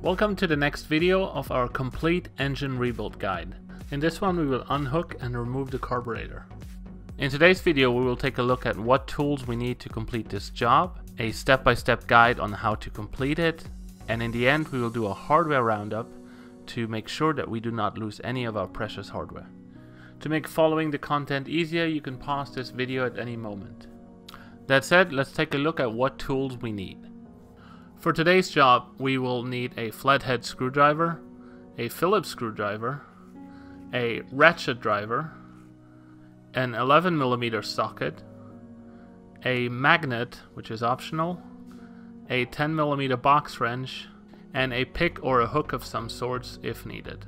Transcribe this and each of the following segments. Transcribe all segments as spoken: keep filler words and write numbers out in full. Welcome to the next video of our complete engine rebuild guide. In this one we will unhook and remove the carburetor. In today's video we will take a look at what tools we need to complete this job, a step-by-step guide on how to complete it, and in the end we will do a hardware roundup to make sure that we do not lose any of our precious hardware. To make following the content easier, you can pause this video at any moment. That said, let's take a look at what tools we need. For today's job, we will need a flathead screwdriver, a Phillips screwdriver, a ratchet driver, an eleven millimeter socket, a magnet, which is optional, a ten millimeter box wrench, and a pick or a hook of some sorts if needed.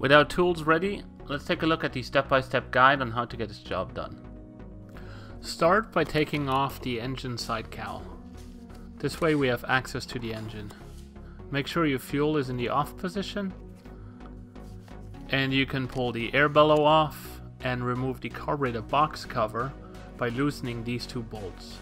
With our tools ready, let's take a look at the step-by-step guide on how to get this job done. Start by taking off the engine side cowl. This way we have access to the engine. Make sure your fuel is in the off position, and you can pull the air bellow off and remove the carburetor box cover by loosening these two bolts.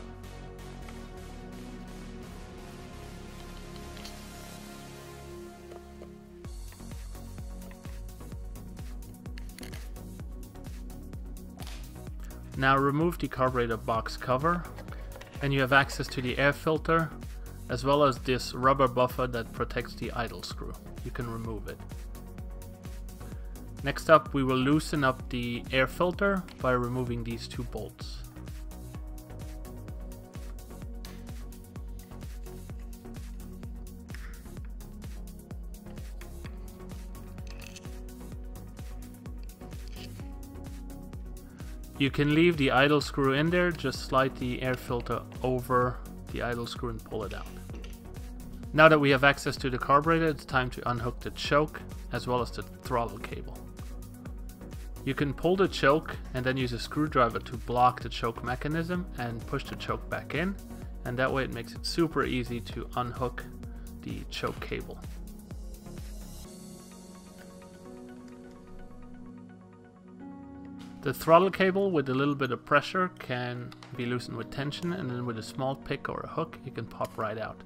Now remove the carburetor box cover, and you have access to the air filter as well as this rubber buffer that protects the idle screw. You can remove it. Next up, we will loosen up the air filter by removing these two bolts. You can leave the idle screw in there, just slide the air filter over the idle screw and pull it out. Now that we have access to the carburetor, it's time to unhook the choke as well as the throttle cable. You can pull the choke and then use a screwdriver to block the choke mechanism and push the choke back in, and that way it makes it super easy to unhook the choke cable. The throttle cable, with a little bit of pressure, can be loosened with tension, and then with a small pick or a hook it can pop right out.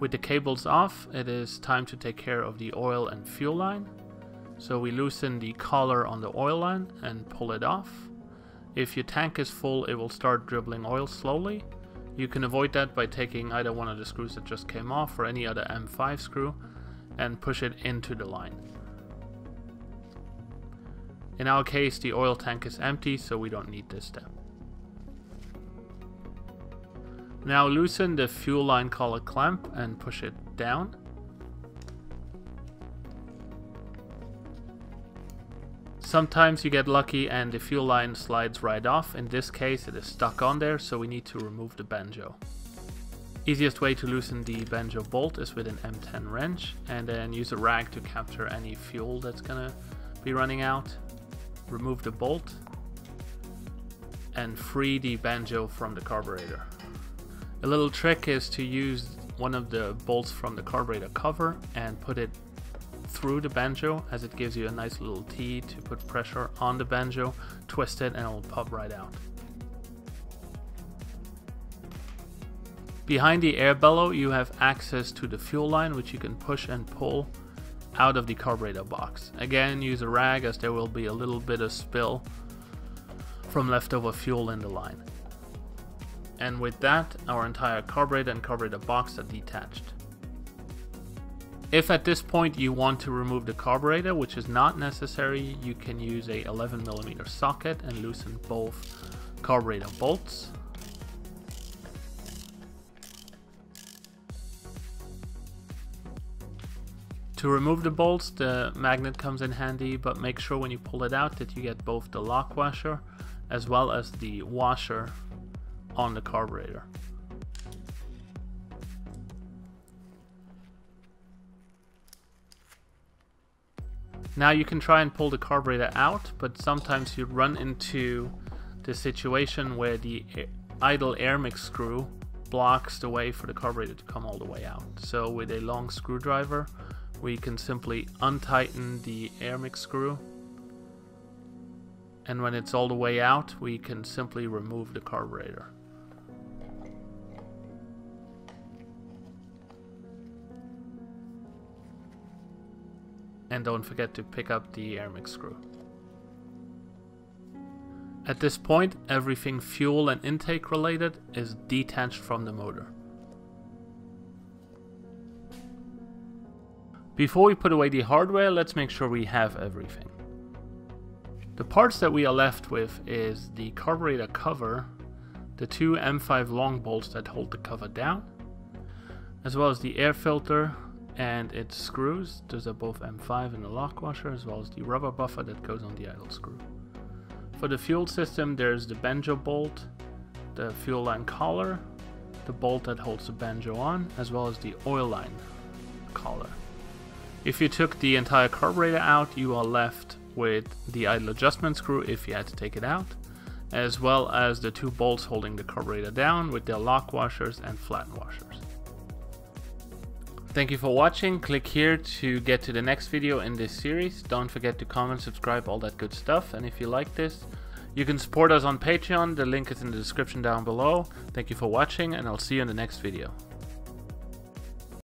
With the cables off, it is time to take care of the oil and fuel line. So we loosen the collar on the oil line and pull it off. If your tank is full, it will start dribbling oil slowly. You can avoid that by taking either one of the screws that just came off or any other M five screw and push it into the line. In our case, the oil tank is empty, so we don't need this step. Now loosen the fuel line collar clamp and push it down. Sometimes you get lucky and the fuel line slides right off. In this case it is stuck on there, so we need to remove the banjo. Easiest way to loosen the banjo bolt is with an M ten wrench, and then use a rag to capture any fuel that's gonna be running out. Remove the bolt and free the banjo from the carburetor. A little trick is to use one of the bolts from the carburetor cover and put it through the banjo, as it gives you a nice little T to put pressure on the banjo, twist it, and it will pop right out. Behind the air bellow you have access to the fuel line, which you can push and pull out of the carburetor box. Again, use a rag, as there will be a little bit of spill from leftover fuel in the line. And with that, our entire carburetor and carburetor box are detached. If at this point you want to remove the carburetor, which is not necessary, you can use a eleven millimeter socket and loosen both carburetor bolts. To remove the bolts, the magnet comes in handy, but make sure when you pull it out that you get both the lock washer as well as the washer on the carburetor. Now you can try and pull the carburetor out, but sometimes you run into the situation where the idle air mix screw blocks the way for the carburetor to come all the way out. So with a long screwdriver, we can simply untighten the air mix screw and when it's all the way out, we can simply remove the carburetor. And don't forget to pick up the air mix screw. At this point, everything fuel and intake related is detached from the motor. Before we put away the hardware, let's make sure we have everything. The parts that we are left with is the carburetor cover, the two M five long bolts that hold the cover down, as well as the air filter and its screws. Those are both M five and the lock washer, as well as the rubber buffer that goes on the idle screw. For the fuel system, there's the banjo bolt, the fuel line collar, the bolt that holds the banjo on, as well as the oil line collar. If you took the entire carburetor out, you are left with the idle adjustment screw if you had to take it out, as well as the two bolts holding the carburetor down with their lock washers and flat washers. Thank you for watching. Click here to get to the next video in this series. Don't forget to comment, subscribe, all that good stuff. And if you like this, you can support us on Patreon. The link is in the description down below. Thank you for watching, and I'll see you in the next video.